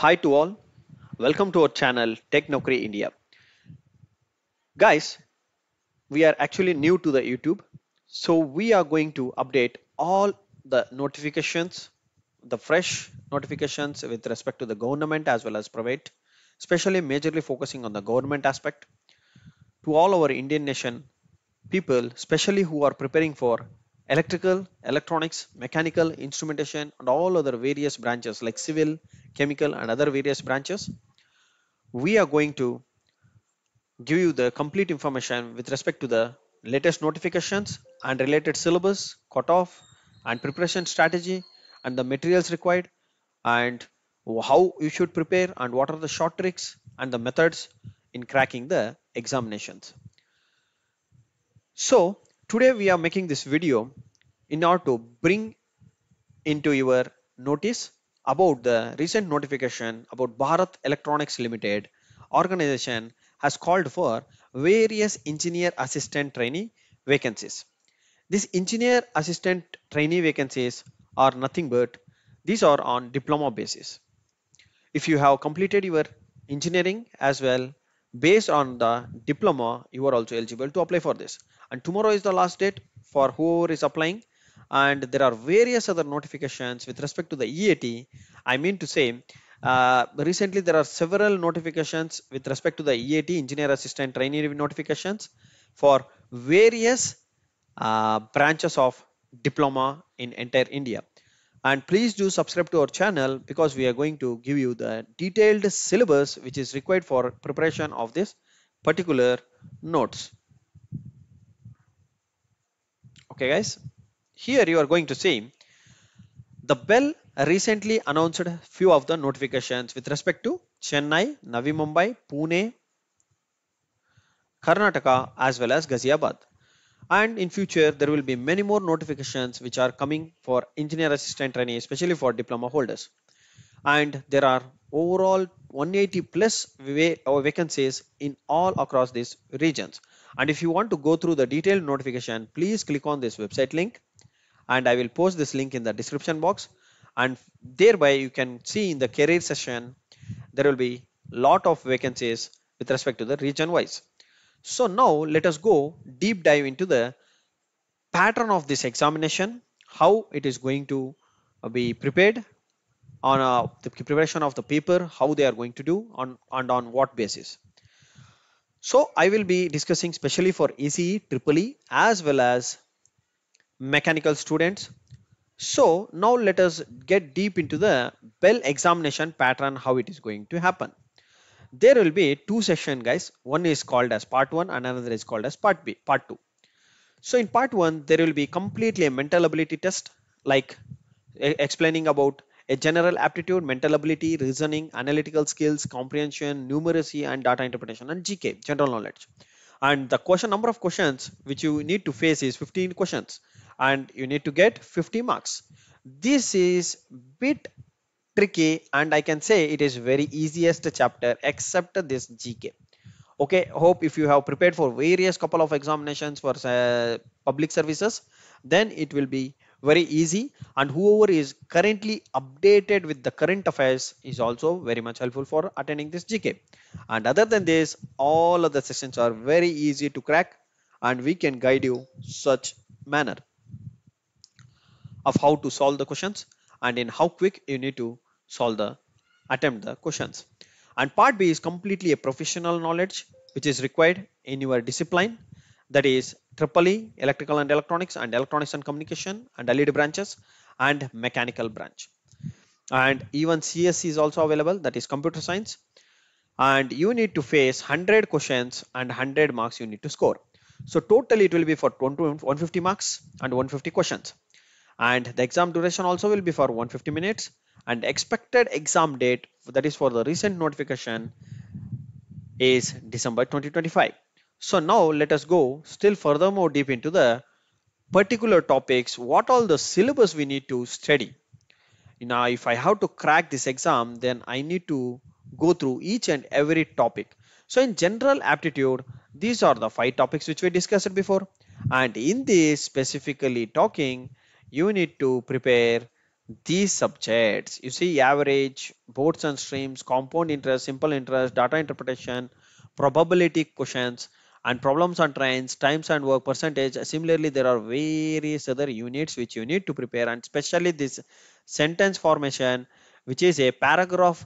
Hi to all, welcome to our channel TechNaukri India. Guys, we are actually new to the YouTube, so we are going to update all the notifications, the fresh notifications with respect to the government as well as private, especially majorly focusing on the government aspect, to all our Indian nation people, especially who are preparing for electrical, electronics, mechanical, instrumentation and all other various branches like civil, chemical and other various branches. We are going to give you the complete information with respect to the latest notifications and related syllabus, cutoff and preparation strategy and the materials required and how you should prepare and what are the short tricks and the methods in cracking the examinations. So today we are making this video in order to bring into your notice about the recent notification about Bharat Electronics Limited organization has called for various engineer assistant trainee vacancies. These engineer assistant trainee vacancies are nothing but these are on diploma basis. If you have completed your engineering as well based on the diploma, you are also eligible to apply for this. And tomorrow is the last date for whoever is applying, and there are various other notifications with respect to the EAT. I mean to say, recently there are several notifications with respect to the EAT, engineer assistant trainee notifications for various branches of diploma in entire India. And please do subscribe to our channel because we are going to give you the detailed syllabus which is required for preparation of this particular notes. Okay guys, here you are going to see the BEL recently announced few of the notifications with respect to Chennai, Navi Mumbai, Pune, Karnataka as well as Ghaziabad. And in future there will be many more notifications which are coming for engineer assistant trainee, especially for diploma holders. And there are overall 180 plus vacancies in all across these regions. And if you want to go through the detailed notification, please click on this website link, and I will post this link in the description box, and thereby you can see in the career session there will be lot of vacancies with respect to the region wise. So now let us go deep dive into the pattern of this examination, how it is going to be prepared on the preparation of the paper, how they are going to do on what basis. So I will be discussing specially for ECE, EEE as well as mechanical students. So now let us get deep into the BEL examination pattern, how it is going to happen. There will be two sections guys, one is called as part 1 and another is called as part 2. So in part 1 there will be completely a mental ability test, like explaining about a general aptitude, mental ability, reasoning, analytical skills, comprehension, numeracy and data interpretation and GK, general knowledge. And the question number of questions which you need to face is 15 questions and you need to get 50 marks. This is bit tricky and I can say it is very easiest chapter except this GK. Okay, hope if you have prepared for various couple of examinations for public services, then it will be very easy, and whoever is currently updated with the current affairs is also very much helpful for attending this GK. And other than this, all of the sessions are very easy to crack and we can guide you such manner of how to solve the questions and in how quick you need to solve the attempt the questions. And part B is completely a professional knowledge which is required in your discipline, that is EEE, electrical and electronics and communication and allied branches and mechanical branch. And even CSC is also available, that is computer science. And you need to face 100 questions and 100 marks you need to score. So totally it will be for 150 marks and 150 questions. And the exam duration also will be for 150 minutes. And expected exam date, that is for the recent notification, is December 2025. So now let us go still furthermore deep into the particular topics, what all the syllabus we need to study. Now if I have to crack this exam, then I need to go through each and every topic. So in general aptitude, these are the 5 topics which we discussed before, and in this specifically talking, you need to prepare these subjects. You see average, boards and streams, compound interest, simple interest, data interpretation, probability questions, and problems on trains, times and work, percentage. Similarly, there are various other units which you need to prepare, and especially this sentence formation, which is a paragraph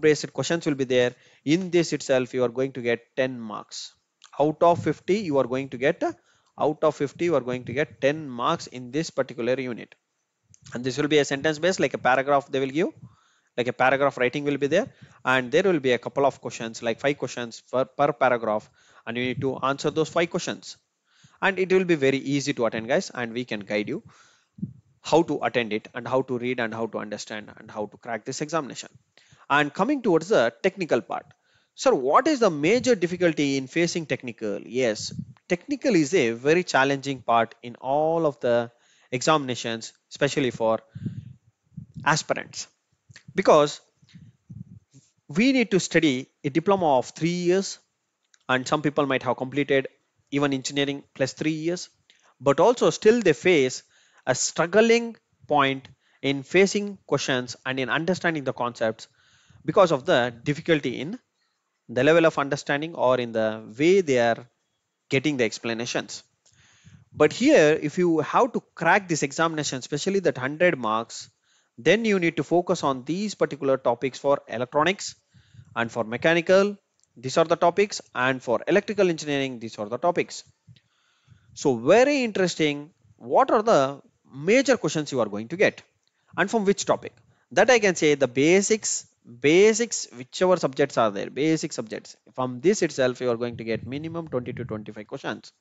based questions will be there. In this itself, you are going to get 10 marks. Out of 50, you are going to get 10 marks in this particular unit. And this will be a sentence based, like a paragraph they will give, like a paragraph writing will be there, and there will be a couple of questions, like 5 questions per paragraph, and you need to answer those 5 questions. And it will be very easy to attend, guys, and we can guide you how to attend it and how to read and how to understand and how to crack this examination. And coming towards the technical part, sir, what is the major difficulty in facing technical? Yes, technical is a very challenging part in all of the examinations, especially for aspirants, because we need to study a diploma of 3 years, and some people might have completed even engineering plus 3 years, but also still they face a struggling point in facing questions and in understanding the concepts because of the difficulty in the level of understanding or in the way they are getting the explanations. But here, if you have to crack this examination, especially that 100 marks, then you need to focus on these particular topics for electronics and for mechanical. These are the topics, and for electrical engineering, these are the topics. So very interesting. What are the major questions you are going to get, and from which topic? That I can say the basics, whichever subjects are there, basic subjects. From this itself, you are going to get minimum 20 to 25 questions.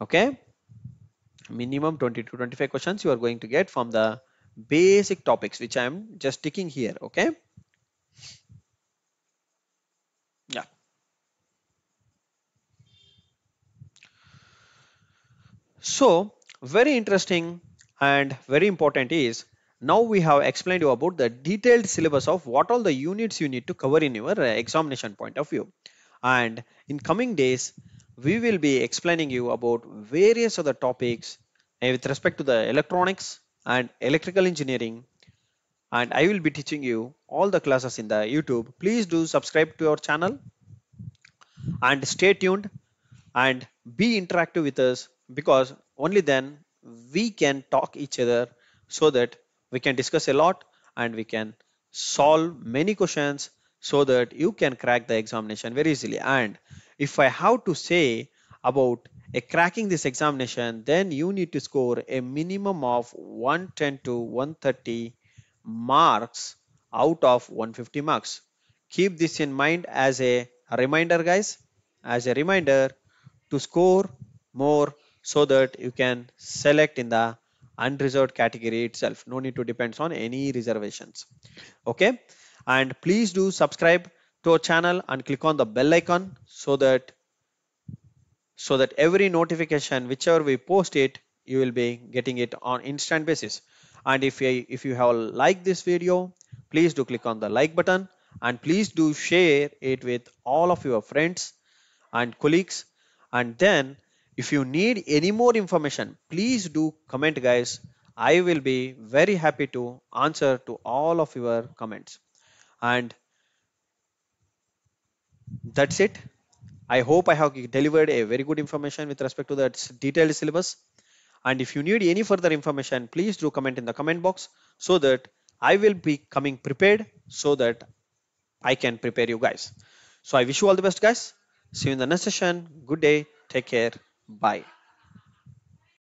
Okay, minimum 20 to 25 questions you are going to get from the basic topics, which I am just ticking here. Okay, yeah. So very interesting and very important is, now we have explained you about the detailed syllabus of what all the units you need to cover in your examination point of view. And in coming days, we will be explaining you about various other topics with respect to the electronics and electrical engineering. And I will be teaching you all the classes in the YouTube. Please do subscribe to our channel and stay tuned and be interactive with us, because only then we can talk each other so that we can discuss a lot and we can solve many questions so that you can crack the examination very easily. And if I have to say about cracking this examination, then you need to score a minimum of 110 to 130 marks out of 150 marks. Keep this in mind as a reminder, guys, as a reminder to score more so that you can select in the unreserved category itself. No need to depend on any reservations. Okay, and please do subscribe to our channel and click on the bell icon so that every notification whichever we post it, you will be getting it on instant basis. And if you have liked this video, please do click on the like button, and please do share it with all of your friends and colleagues. And then if you need any more information, please do comment, guys. I will be very happy to answer to all of your comments. And that's it. I hope I have delivered a very good information with respect to that detailed syllabus. And if you need any further information, please do comment in the comment box so that I will be coming prepared so that I can prepare you guys. So I wish you all the best, guys. See you in the next session. Good day. Take care. Bye.